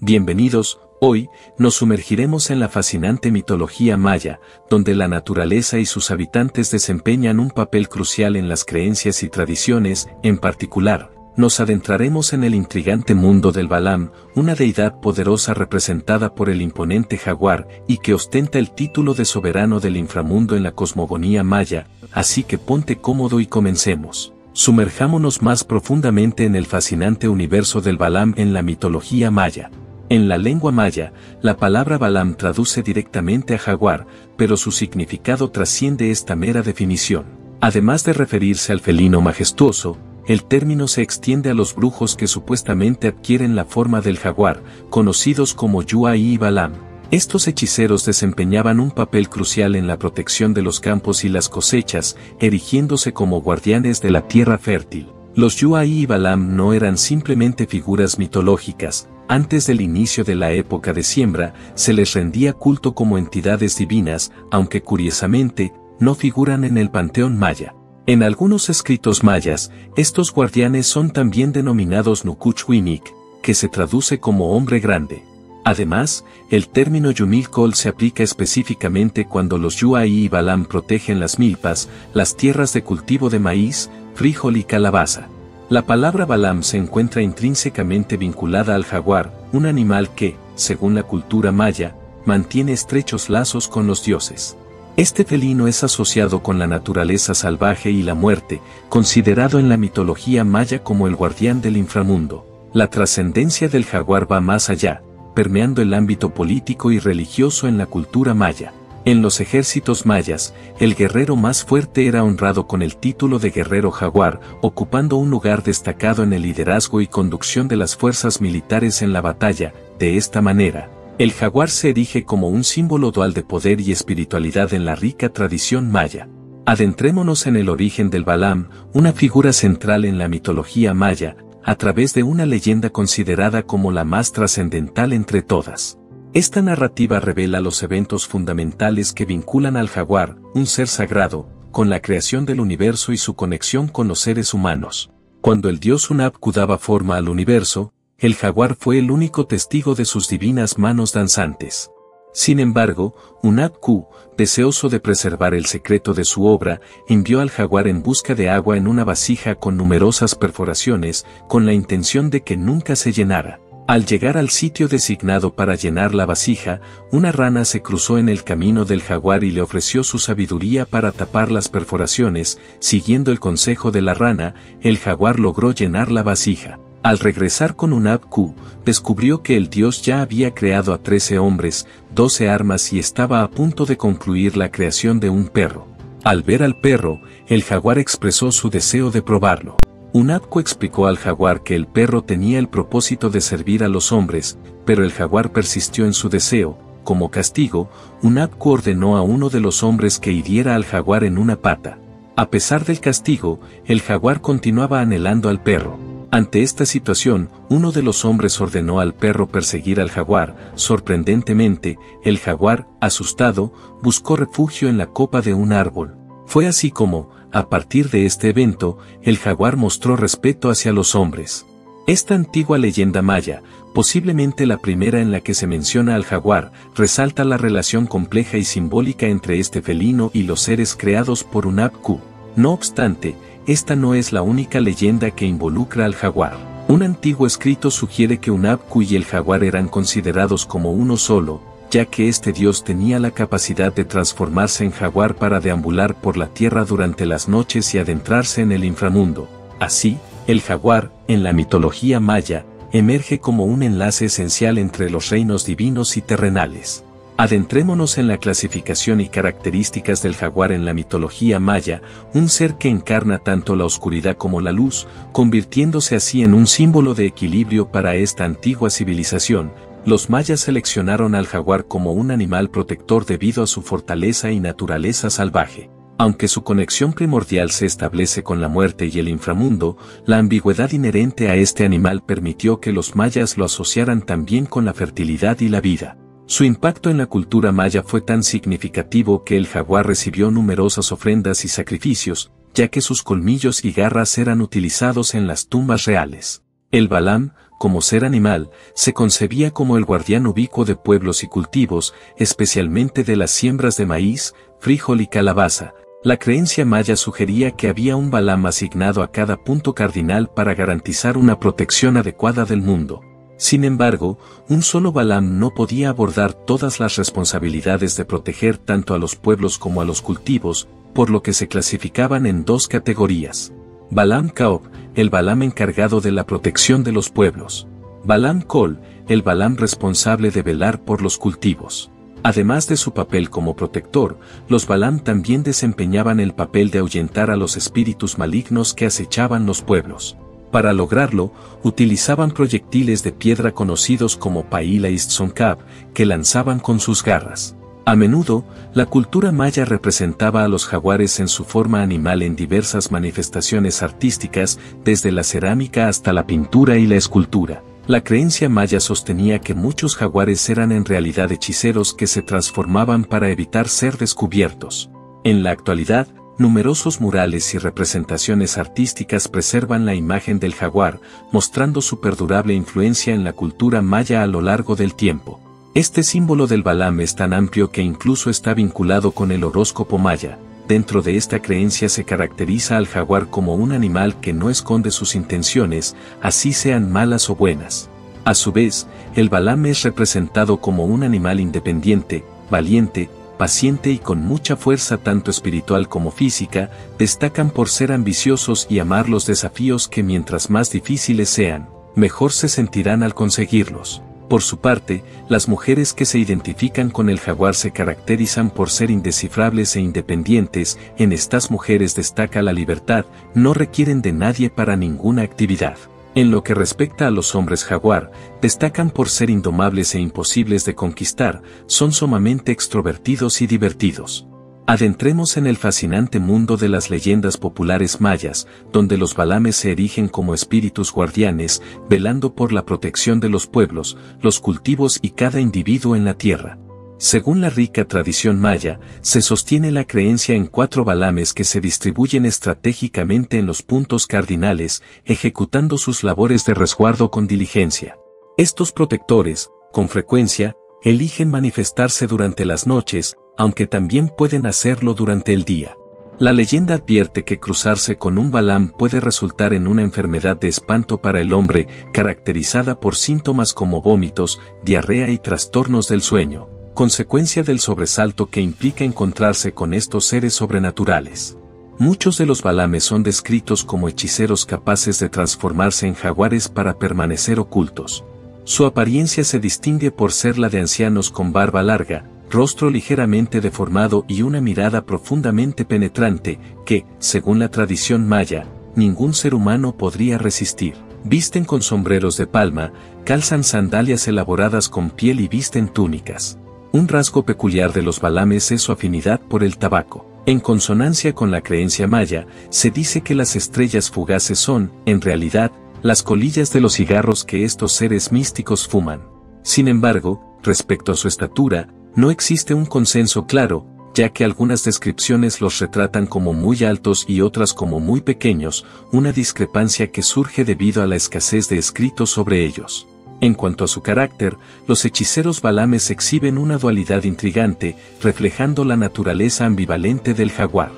Bienvenidos, hoy nos sumergiremos en la fascinante mitología maya, donde la naturaleza y sus habitantes desempeñan un papel crucial en las creencias y tradiciones. En particular, nos adentraremos en el intrigante mundo del Balam, una deidad poderosa representada por el imponente jaguar y que ostenta el título de soberano del inframundo en la cosmogonía maya, así que ponte cómodo y comencemos. Sumerjámonos más profundamente en el fascinante universo del Balam en la mitología maya. En la lengua maya, la palabra Balam traduce directamente a jaguar, pero su significado trasciende esta mera definición. Además de referirse al felino majestuoso, el término se extiende a los brujos que supuestamente adquieren la forma del jaguar, conocidos como Yuai y Balam. Estos hechiceros desempeñaban un papel crucial en la protección de los campos y las cosechas, erigiéndose como guardianes de la tierra fértil. Los Yuai y Balam no eran simplemente figuras mitológicas. Antes del inicio de la época de siembra, se les rendía culto como entidades divinas, aunque curiosamente, no figuran en el panteón maya. En algunos escritos mayas, estos guardianes son también denominados Nukuch Winik, que se traduce como hombre grande. Además, el término yumilkol se aplica específicamente cuando los Yuai y Balam protegen las milpas, las tierras de cultivo de maíz, frijol y calabaza. La palabra Balam se encuentra intrínsecamente vinculada al jaguar, un animal que, según la cultura maya, mantiene estrechos lazos con los dioses. Este felino es asociado con la naturaleza salvaje y la muerte, considerado en la mitología maya como el guardián del inframundo. La trascendencia del jaguar va más allá, permeando el ámbito político y religioso en la cultura maya. En los ejércitos mayas, el guerrero más fuerte era honrado con el título de guerrero jaguar, ocupando un lugar destacado en el liderazgo y conducción de las fuerzas militares en la batalla. De esta manera, el jaguar se erige como un símbolo dual de poder y espiritualidad en la rica tradición maya. Adentrémonos en el origen del Balam, una figura central en la mitología maya, a través de una leyenda considerada como la más trascendental entre todas. Esta narrativa revela los eventos fundamentales que vinculan al jaguar, un ser sagrado, con la creación del universo y su conexión con los seres humanos. Cuando el dios Hunab Ku daba forma al universo, el jaguar fue el único testigo de sus divinas manos danzantes. Sin embargo, Hunab Ku, deseoso de preservar el secreto de su obra, envió al jaguar en busca de agua en una vasija con numerosas perforaciones, con la intención de que nunca se llenara. Al llegar al sitio designado para llenar la vasija, una rana se cruzó en el camino del jaguar y le ofreció su sabiduría para tapar las perforaciones. Siguiendo el consejo de la rana, el jaguar logró llenar la vasija. Al regresar con Hunab Ku, descubrió que el dios ya había creado a 13 hombres, 12 armas y estaba a punto de concluir la creación de un perro. Al ver al perro, el jaguar expresó su deseo de probarlo. Hunab Ku explicó al jaguar que el perro tenía el propósito de servir a los hombres, pero el jaguar persistió en su deseo. Como castigo, Hunab Ku ordenó a uno de los hombres que hiriera al jaguar en una pata. A pesar del castigo, el jaguar continuaba anhelando al perro. Ante esta situación, uno de los hombres ordenó al perro perseguir al jaguar. Sorprendentemente, el jaguar, asustado, buscó refugio en la copa de un árbol. Fue así como, a partir de este evento, el jaguar mostró respeto hacia los hombres. Esta antigua leyenda maya, posiblemente la primera en la que se menciona al jaguar, resalta la relación compleja y simbólica entre este felino y los seres creados por Hunab Ku. No obstante, esta no es la única leyenda que involucra al jaguar. Un antiguo escrito sugiere que Hunab Ku y el jaguar eran considerados como uno solo, ya que este dios tenía la capacidad de transformarse en jaguar para deambular por la tierra durante las noches y adentrarse en el inframundo. Así, el jaguar, en la mitología maya, emerge como un enlace esencial entre los reinos divinos y terrenales. Adentrémonos en la clasificación y características del jaguar en la mitología maya, un ser que encarna tanto la oscuridad como la luz, convirtiéndose así en un símbolo de equilibrio para esta antigua civilización. Los mayas seleccionaron al jaguar como un animal protector debido a su fortaleza y naturaleza salvaje. Aunque su conexión primordial se establece con la muerte y el inframundo, la ambigüedad inherente a este animal permitió que los mayas lo asociaran también con la fertilidad y la vida. Su impacto en la cultura maya fue tan significativo que el jaguar recibió numerosas ofrendas y sacrificios, ya que sus colmillos y garras eran utilizados en las tumbas reales. El Balam, como ser animal, se concebía como el guardián ubicuo de pueblos y cultivos, especialmente de las siembras de maíz, frijol y calabaza. La creencia maya sugería que había un Balam asignado a cada punto cardinal para garantizar una protección adecuada del mundo. Sin embargo, un solo Balam no podía abordar todas las responsabilidades de proteger tanto a los pueblos como a los cultivos, por lo que se clasificaban en dos categorías. Balam Kaob, el Balam encargado de la protección de los pueblos. Balam Kol, el Balam responsable de velar por los cultivos. Además de su papel como protector, los Balam también desempeñaban el papel de ahuyentar a los espíritus malignos que acechaban los pueblos. Para lograrlo, utilizaban proyectiles de piedra conocidos como Paila Istzonkab, que lanzaban con sus garras. A menudo, la cultura maya representaba a los jaguares en su forma animal en diversas manifestaciones artísticas, desde la cerámica hasta la pintura y la escultura. La creencia maya sostenía que muchos jaguares eran en realidad hechiceros que se transformaban para evitar ser descubiertos. En la actualidad, numerosos murales y representaciones artísticas preservan la imagen del jaguar, mostrando su perdurable influencia en la cultura maya a lo largo del tiempo. Este símbolo del Balam es tan amplio que incluso está vinculado con el horóscopo maya. Dentro de esta creencia se caracteriza al jaguar como un animal que no esconde sus intenciones, así sean malas o buenas. A su vez, el Balam es representado como un animal independiente, valiente, paciente y con mucha fuerza tanto espiritual como física, destacan por ser ambiciosos y amar los desafíos que mientras más difíciles sean, mejor se sentirán al conseguirlos. Por su parte, las mujeres que se identifican con el jaguar se caracterizan por ser indescifrables e independientes. En estas mujeres destaca la libertad, no requieren de nadie para ninguna actividad. En lo que respecta a los hombres jaguar, destacan por ser indomables e imposibles de conquistar, son sumamente extrovertidos y divertidos. Adentremos en el fascinante mundo de las leyendas populares mayas, donde los Balames se erigen como espíritus guardianes, velando por la protección de los pueblos, los cultivos y cada individuo en la tierra. Según la rica tradición maya, se sostiene la creencia en 4 Balames que se distribuyen estratégicamente en los puntos cardinales, ejecutando sus labores de resguardo con diligencia. Estos protectores, con frecuencia, eligen manifestarse durante las noches, aunque también pueden hacerlo durante el día. La leyenda advierte que cruzarse con un Balam puede resultar en una enfermedad de espanto para el hombre, caracterizada por síntomas como vómitos, diarrea y trastornos del sueño, consecuencia del sobresalto que implica encontrarse con estos seres sobrenaturales. Muchos de los Balames son descritos como hechiceros capaces de transformarse en jaguares para permanecer ocultos. Su apariencia se distingue por ser la de ancianos con barba larga, rostro ligeramente deformado y una mirada profundamente penetrante que, según la tradición maya, ningún ser humano podría resistir. Visten con sombreros de palma, calzan sandalias elaboradas con piel y visten túnicas. Un rasgo peculiar de los Balames es su afinidad por el tabaco. En consonancia con la creencia maya, se dice que las estrellas fugaces son, en realidad, las colillas de los cigarros que estos seres místicos fuman. Sin embargo, respecto a su estatura, no existe un consenso claro, ya que algunas descripciones los retratan como muy altos y otras como muy pequeños, una discrepancia que surge debido a la escasez de escritos sobre ellos. En cuanto a su carácter, los hechiceros Balames exhiben una dualidad intrigante, reflejando la naturaleza ambivalente del jaguar.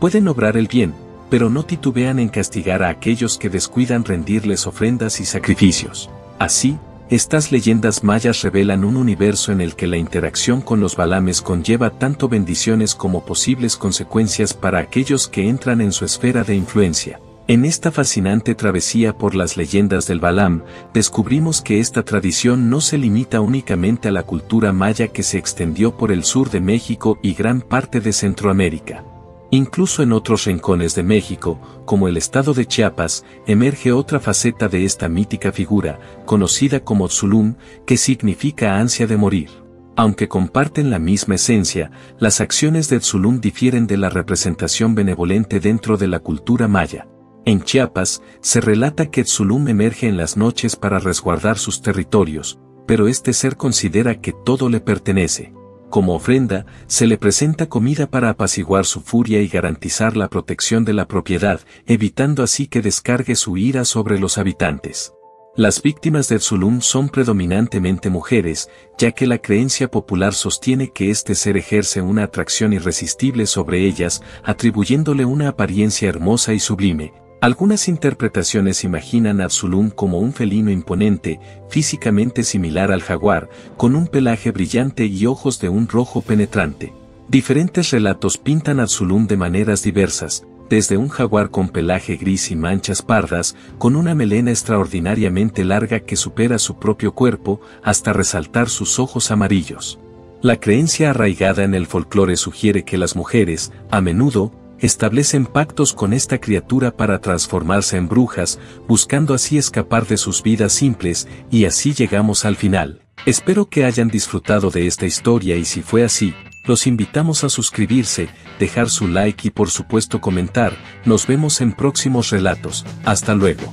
Pueden obrar el bien, pero no titubean en castigar a aquellos que descuidan rendirles ofrendas y sacrificios. Así, estas leyendas mayas revelan un universo en el que la interacción con los Balames conlleva tanto bendiciones como posibles consecuencias para aquellos que entran en su esfera de influencia. En esta fascinante travesía por las leyendas del Balam, descubrimos que esta tradición no se limita únicamente a la cultura maya que se extendió por el sur de México y gran parte de Centroamérica. Incluso en otros rincones de México, como el estado de Chiapas, emerge otra faceta de esta mítica figura, conocida como Tzulum, que significa ansia de morir. Aunque comparten la misma esencia, las acciones de Tzulum difieren de la representación benevolente dentro de la cultura maya. En Chiapas, se relata que Tzulum emerge en las noches para resguardar sus territorios, pero este ser considera que todo le pertenece. Como ofrenda, se le presenta comida para apaciguar su furia y garantizar la protección de la propiedad, evitando así que descargue su ira sobre los habitantes. Las víctimas de Tzulum son predominantemente mujeres, ya que la creencia popular sostiene que este ser ejerce una atracción irresistible sobre ellas, atribuyéndole una apariencia hermosa y sublime. Algunas interpretaciones imaginan a Tzulum como un felino imponente, físicamente similar al jaguar, con un pelaje brillante y ojos de un rojo penetrante. Diferentes relatos pintan a Tzulum de maneras diversas, desde un jaguar con pelaje gris y manchas pardas, con una melena extraordinariamente larga que supera su propio cuerpo, hasta resaltar sus ojos amarillos. La creencia arraigada en el folclore sugiere que las mujeres, a menudo, establecen pactos con esta criatura para transformarse en brujas, buscando así escapar de sus vidas simples, y así llegamos al final. Espero que hayan disfrutado de esta historia y si fue así, los invitamos a suscribirse, dejar su like y por supuesto comentar. Nos vemos en próximos relatos. Hasta luego.